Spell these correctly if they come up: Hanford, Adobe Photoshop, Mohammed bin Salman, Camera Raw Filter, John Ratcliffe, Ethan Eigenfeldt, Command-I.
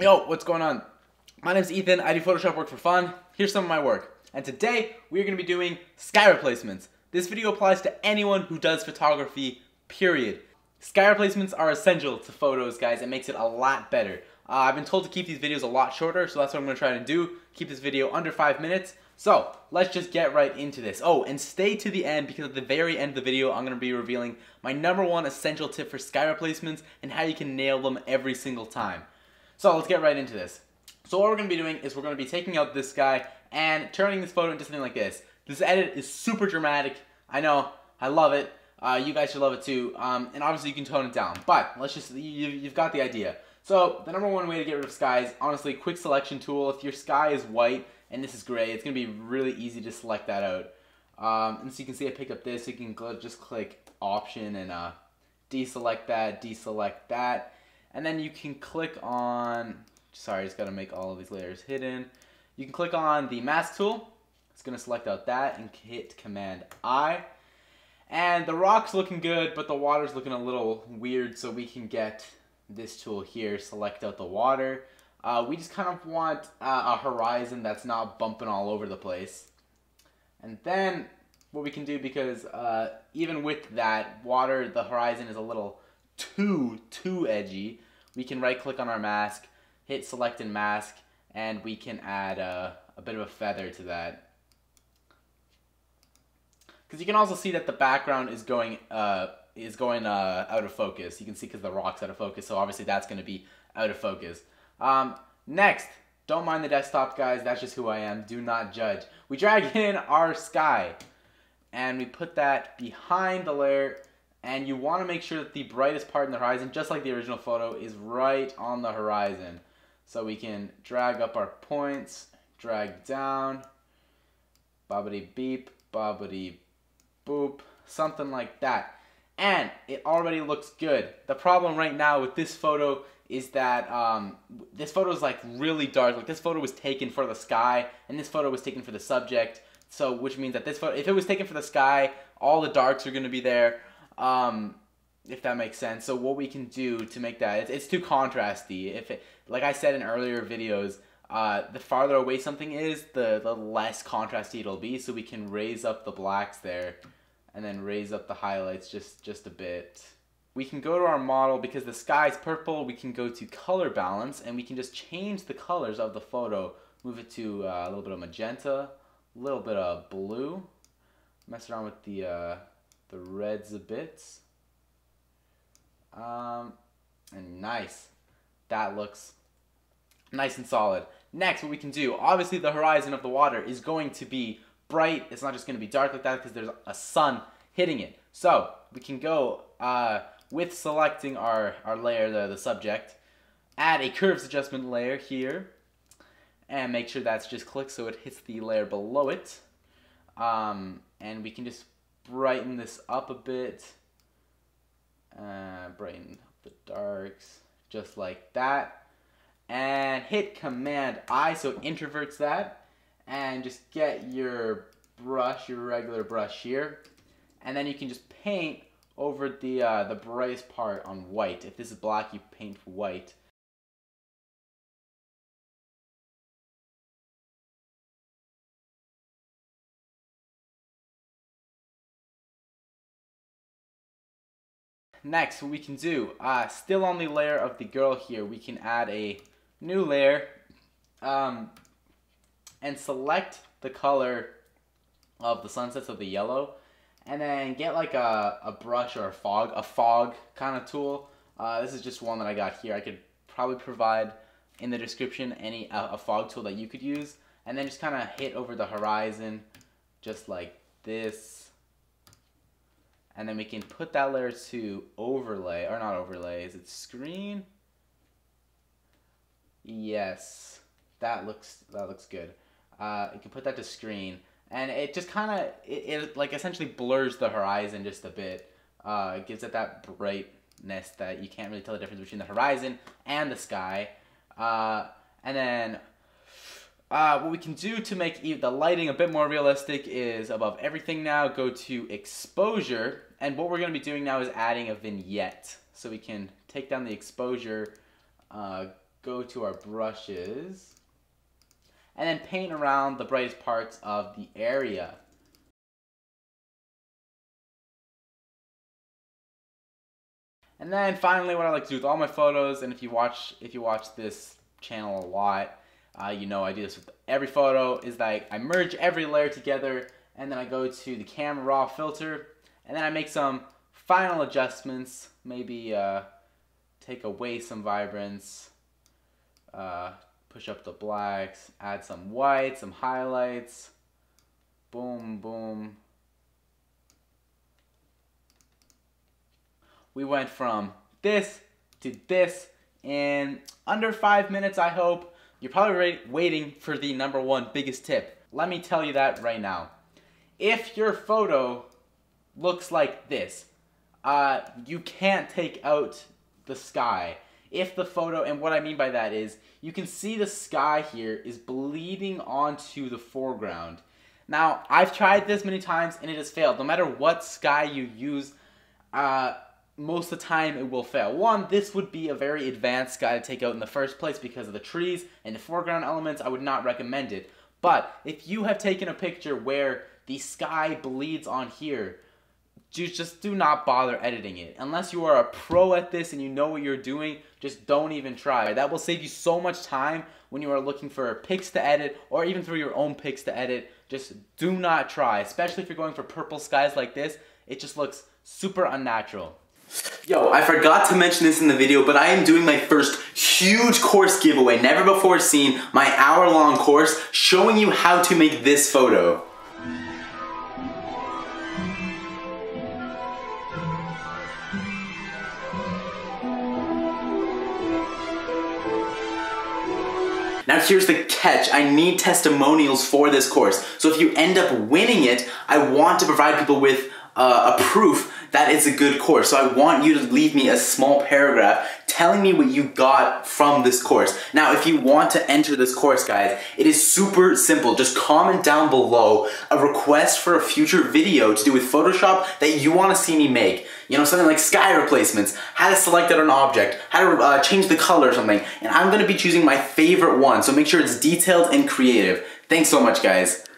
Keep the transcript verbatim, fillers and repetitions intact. Yo, what's going on? My name's Ethan, I do Photoshop work for fun. Here's some of my work. And today, we're gonna be doing sky replacements. This video applies to anyone who does photography, period. Sky replacements are essential to photos, guys. It makes it a lot better. Uh, I've been told to keep these videos a lot shorter, so that's what I'm gonna try to do. Keep this video under five minutes. So, let's just get right into this. Oh, and stay to the end because at the very end of the video, I'm gonna be revealing my number one essential tip for sky replacements and how you can nail them every single time. So let's get right into this. So what we're gonna be doing is we're gonna be taking out this guy and turning this photo into something like this. This edit is super dramatic. I know, I love it. Uh, you guys should love it too. Um, and obviously you can tone it down, but let's just, you, you've got the idea. So the number one way to get rid of sky is honestly quick selection tool. If your sky is white and this is gray, it's gonna be really easy to select that out. Um, and so you can see I picked up this, you can just click option and uh, deselect that, deselect that. And then you can click on, sorry, I just gotta make all of these layers hidden. You can click on the mask tool. It's gonna select out that and hit Command I. And the rock's looking good, but the water's looking a little weird, so we can get this tool here, select out the water. Uh, we just kind of want uh, a horizon that's not bumping all over the place. And then what we can do, because uh, even with that water, the horizon is a little too too edgy, we can right click on our mask, hit select and mask, and we can add a, a bit of a feather to that, because you can also see that the background is going uh is going uh out of focus. You can see because the rock's out of focus, so obviously that's going to be out of focus. Um next, don't mind the desktop, guys, that's just who I am, do not judge. We drag in our sky and we put that behind the layer. And you want to make sure that the brightest part in the horizon, just like the original photo, is right on the horizon. So we can drag up our points, drag down, bobbity beep, bobbity boop, something like that. And it already looks good. The problem right now with this photo is that um, this photo is like really dark. Like this photo was taken for the sky, and this photo was taken for the subject. So which means that this photo, if it was taken for the sky, all the darks are going to be there. Um, if that makes sense. So what we can do to make that, it's, it's too contrasty. If it, like I said in earlier videos, uh, the farther away something is, the, the less contrasty it'll be. So we can raise up the blacks there and then raise up the highlights just, just a bit. We can go to our model because the sky's purple. We can go to color balance and we can just change the colors of the photo. Move it to uh, a little bit of magenta, a little bit of blue, mess around with the, uh, the reds a bit, um, and nice. That looks nice and solid. Next, what we can do, obviously the horizon of the water is going to be bright. It's not just gonna be dark like that because there's a sun hitting it. So we can go uh, with selecting our, our layer, the, the subject, add a curves adjustment layer here, and make sure that's just clicked so it hits the layer below it. Um, and we can just brighten this up a bit, uh, brighten up the darks, just like that, and hit Command I so it introverts that, and just get your brush, your regular brush here, and then you can just paint over the, uh, the brightest part on white. If this is black, you paint white. Next, what we can do, uh, still on the layer of the girl here, we can add a new layer um, and select the color of the sunsets of the yellow, and then get like a, a brush or a fog, a fog kind of tool. Uh, this is just one that I got here. I could probably provide in the description any uh, a fog tool that you could use, and then just kind of hit over the horizon just like this. And then we can put that layer to overlay, or not overlay, is it screen? Yes, that looks that looks good. Uh, you can put that to screen, and it just kind of, it, it like essentially blurs the horizon just a bit. Uh, it gives it that brightness that you can't really tell the difference between the horizon and the sky. Uh, and then Uh, what we can do to make the lighting a bit more realistic is above everything now, go to exposure, and what we're going to be doing now is adding a vignette. So we can take down the exposure, uh, go to our brushes, and then paint around the brightest parts of the area. And then finally, what I like to do with all my photos, and if you watch if you watch this channel a lot, uh, you know I do this with every photo, is like I merge every layer together, and then I go to the Camera Raw Filter, and then I make some final adjustments. Maybe uh, take away some vibrance, uh, push up the blacks, add some whites, some highlights. Boom, boom. We went from this to this in under five minutes, I hope. You're probably waiting for the number one biggest tip. Let me tell you that right now. If your photo looks like this, uh, you can't take out the sky. If the photo, and what I mean by that is, you can see the sky here is bleeding onto the foreground. Now, I've tried this many times and it has failed. No matter what sky you use, uh, most of the time it will fail. One, this would be a very advanced sky to take out in the first place because of the trees and the foreground elements. I would not recommend it. But if you have taken a picture where the sky bleeds on here, just do not bother editing it. Unless you are a pro at this and you know what you're doing, just don't even try. That will save you so much time when you are looking for pics to edit, or even through your own pics to edit. Just do not try, especially if you're going for purple skies like this. It just looks super unnatural. Yo, I forgot to mention this in the video, but I am doing my first huge course giveaway, never before seen, my hour-long course showing you how to make this photo. Now here's the catch, I need testimonials for this course. So if you end up winning it, I want to provide people with Uh, a proof that it's a good course. So I want you to leave me a small paragraph telling me what you got from this course. Now, if you want to enter this course, guys, it is super simple. Just comment down below a request for a future video to do with Photoshop that you want to see me make. You know, something like sky replacements, how to select out an object, how to uh, change the color or something. And I'm going to be choosing my favorite one, so make sure it's detailed and creative. Thanks so much, guys.